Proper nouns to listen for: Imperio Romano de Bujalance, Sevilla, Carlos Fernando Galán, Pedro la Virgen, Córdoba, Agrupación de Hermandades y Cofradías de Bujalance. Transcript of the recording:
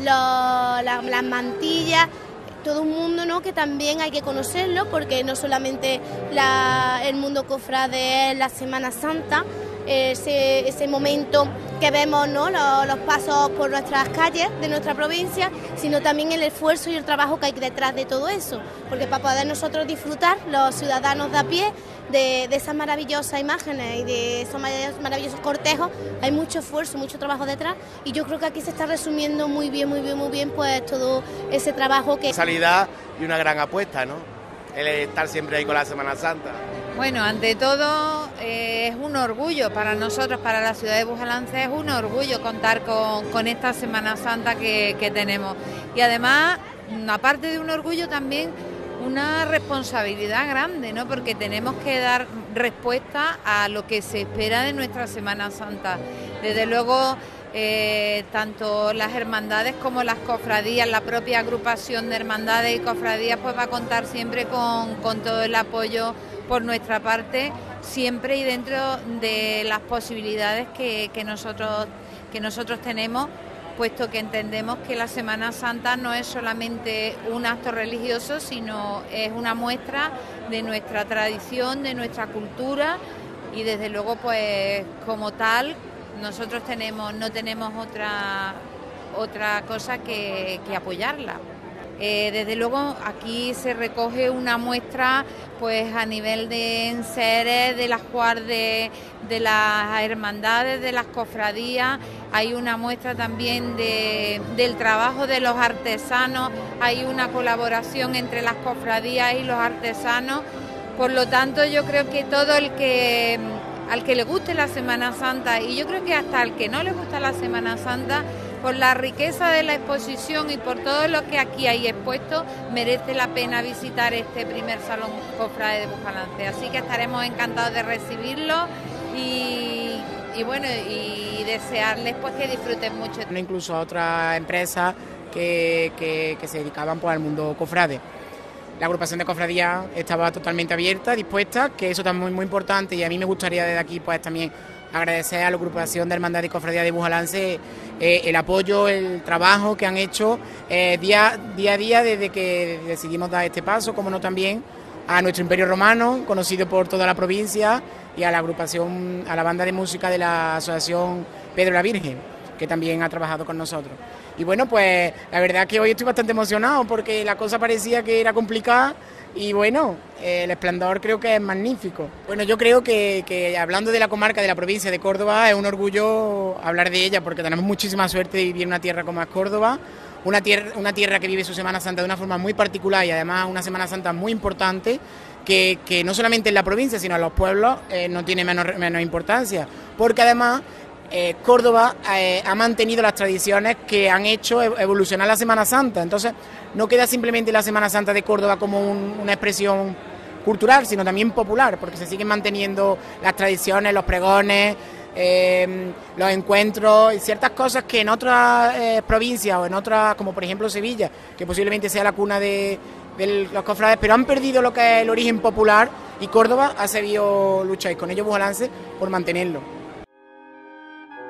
Las mantillas, todo un mundo, ¿no?, que también hay que conocerlo, porque no solamente el mundo cofrade es la Semana Santa, ese momento que vemos, ¿no?, los pasos por nuestras calles de nuestra provincia, sino también el esfuerzo y el trabajo que hay detrás de todo eso, porque para poder nosotros disfrutar, los ciudadanos de a pie, de esas maravillosas imágenes y de esos maravillosos cortejos, hay mucho esfuerzo, mucho trabajo detrás, y yo creo que aquí se está resumiendo muy bien pues todo ese trabajo que... Salida y una gran apuesta, ¿no?, el estar siempre ahí con la Semana Santa. Bueno, ante todo es un orgullo para nosotros, para la ciudad de Bujalance, es un orgullo contar con esta Semana Santa que tenemos, y además, aparte de un orgullo, también una responsabilidad grande, ¿no?, porque tenemos que dar respuesta a lo que se espera de nuestra Semana Santa. Desde luego, tanto las hermandades como las cofradías, la propia agrupación de hermandades y cofradías, pues va a contar siempre con todo el apoyo por nuestra parte, siempre y dentro de las posibilidades que nosotros tenemos, puesto que entendemos que la Semana Santa no es solamente un acto religioso, sino es una muestra de nuestra tradición, de nuestra cultura, y desde luego, pues como tal, nosotros no tenemos otra cosa que apoyarla. Desde luego aquí se recoge una muestra pues a nivel de enseres, de las guardias, de las hermandades, de las cofradías, hay una muestra también del trabajo de los artesanos, hay una colaboración entre las cofradías y los artesanos, por lo tanto yo creo que todo al que le guste la Semana Santa, y yo creo que hasta al que no le gusta la Semana Santa, por la riqueza de la exposición y por todo lo que aquí hay expuesto, merece la pena visitar este primer Salón Cofrade de Bujalance. Así que estaremos encantados de recibirlo y desearles pues que disfruten mucho. Incluso a otras empresas que se dedicaban pues al mundo cofrade. La agrupación de cofradías estaba totalmente abierta, dispuesta, que eso también es muy importante, y a mí me gustaría desde aquí pues también agradecer a la agrupación de Hermandades y Cofradías de Bujalance el apoyo, el trabajo que han hecho día a día desde que decidimos dar este paso, como no también a nuestro Imperio Romano, conocido por toda la provincia, y a la agrupación, a la banda de música de la asociación Pedro la Virgen, que también ha trabajado con nosotros. Y bueno, pues la verdad que hoy estoy bastante emocionado, porque la cosa parecía que era complicada, y bueno, el esplendor creo que es magnífico. Bueno, yo creo que hablando de la comarca de la provincia de Córdoba, es un orgullo hablar de ella, porque tenemos muchísima suerte de vivir en una tierra como es Córdoba, una tierra que vive su Semana Santa de una forma muy particular, y además una Semana Santa muy importante, que no solamente en la provincia, sino en los pueblos no tiene menos importancia, porque además Córdoba ha mantenido las tradiciones que han hecho evolucionar la Semana Santa. Entonces no queda simplemente la Semana Santa de Córdoba como una expresión cultural, sino también popular, porque se siguen manteniendo las tradiciones, los pregones, los encuentros y ciertas cosas que en otras provincias o en otras, como por ejemplo Sevilla, que posiblemente sea la cuna de los cofrades, pero han perdido lo que es el origen popular, y Córdoba ha sabido luchar, y con ello Bujalance, por mantenerlo.